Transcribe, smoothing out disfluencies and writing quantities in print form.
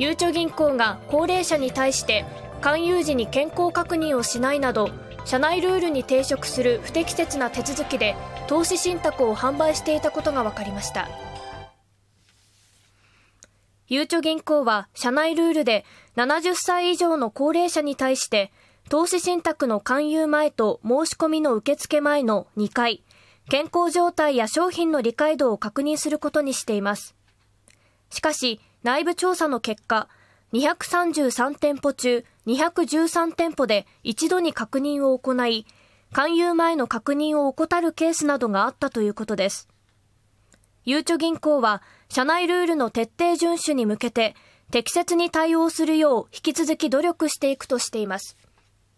ゆうちょ銀行が高齢者に対して勧誘時に健康確認をしないなど社内ルールに抵触する不適切な手続きで投資信託を販売していたことが分かりました。ゆうちょ銀行は社内ルールで70歳以上の高齢者に対して投資信託の勧誘前と申し込みの受付前の2回健康状態や商品の理解度を確認することにしています。しかし内部調査の結果233店舗中213店舗で一度に確認を行い勧誘前の確認を怠るケースなどがあったということです。ゆうちょ銀行は社内ルールの徹底遵守に向けて適切に対応するよう引き続き努力していくとしています。